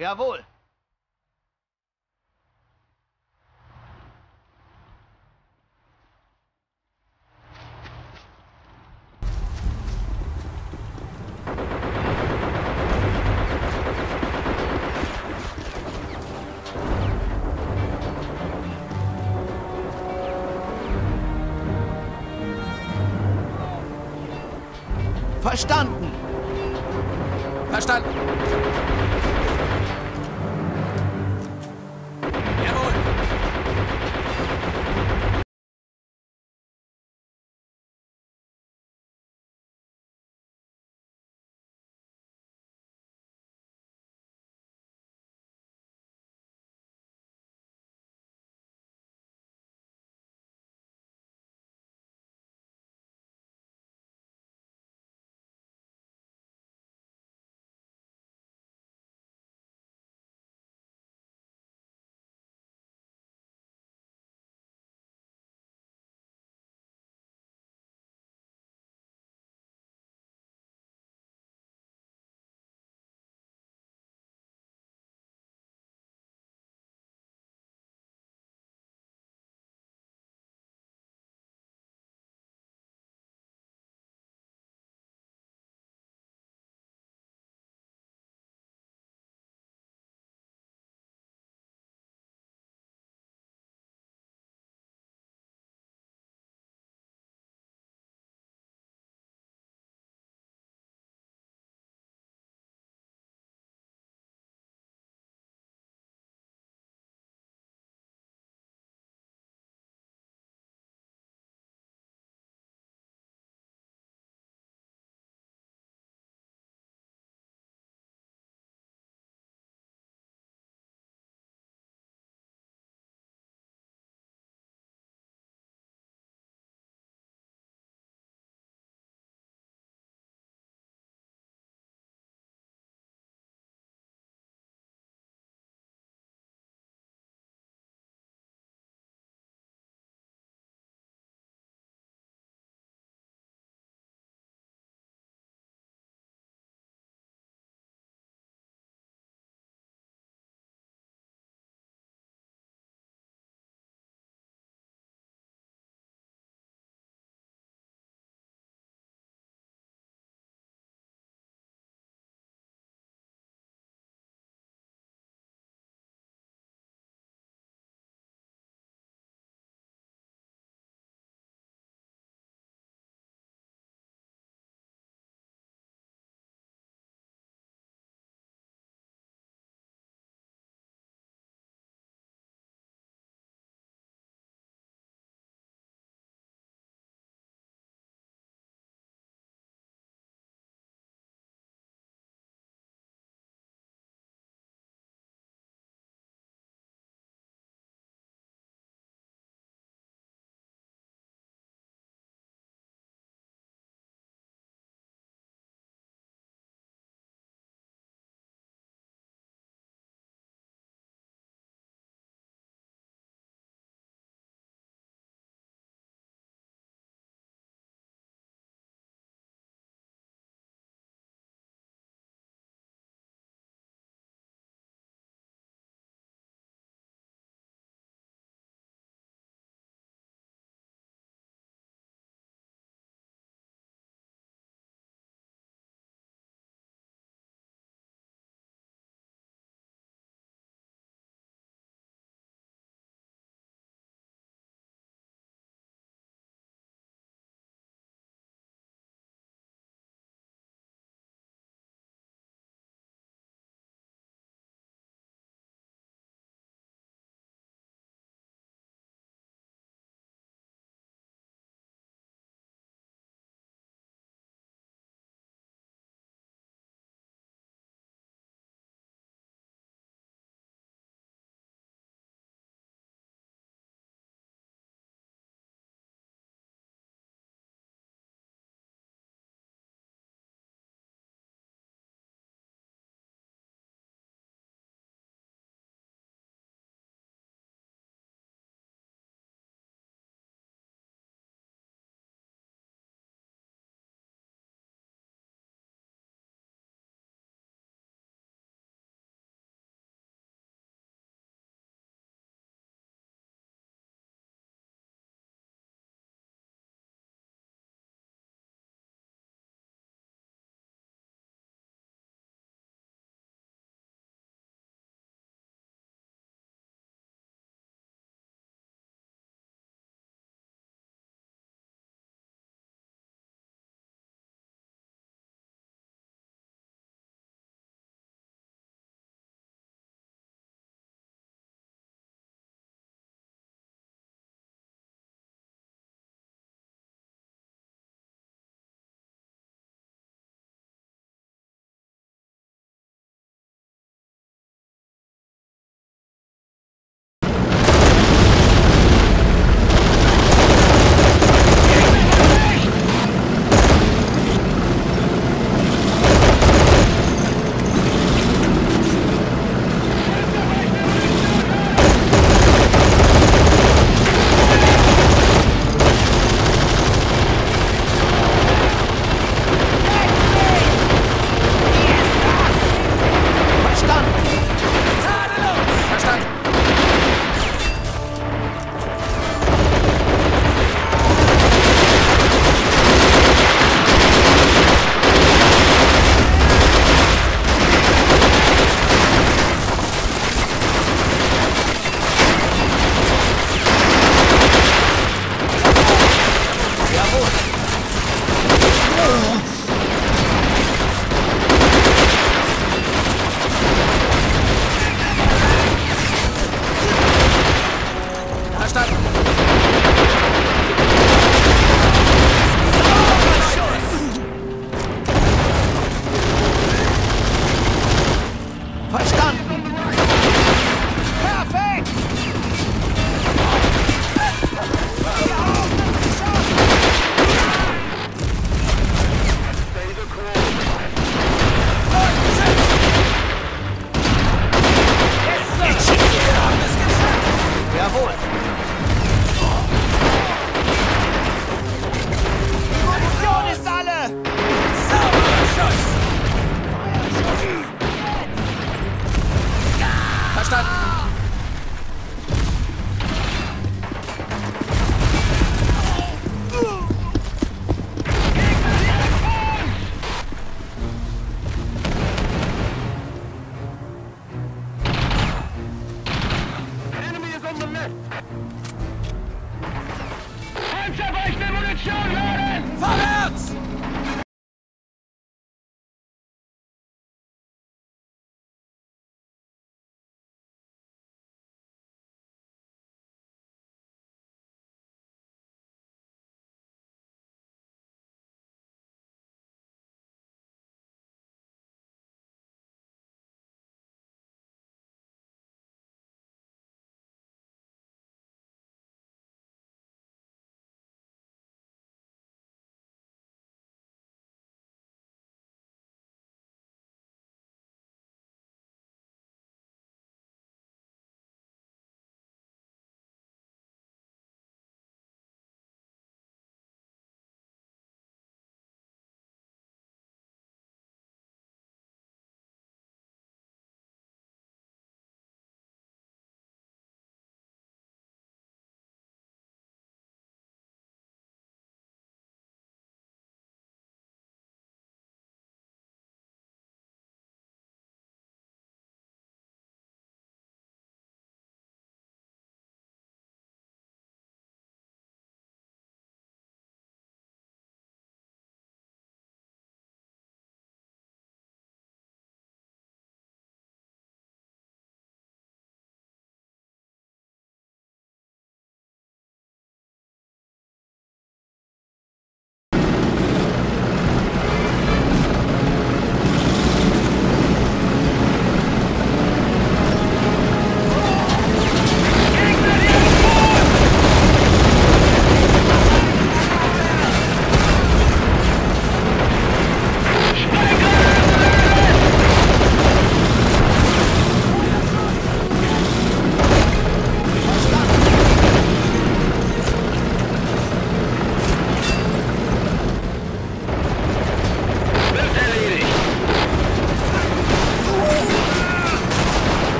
Jawohl. Verstanden! Verstanden!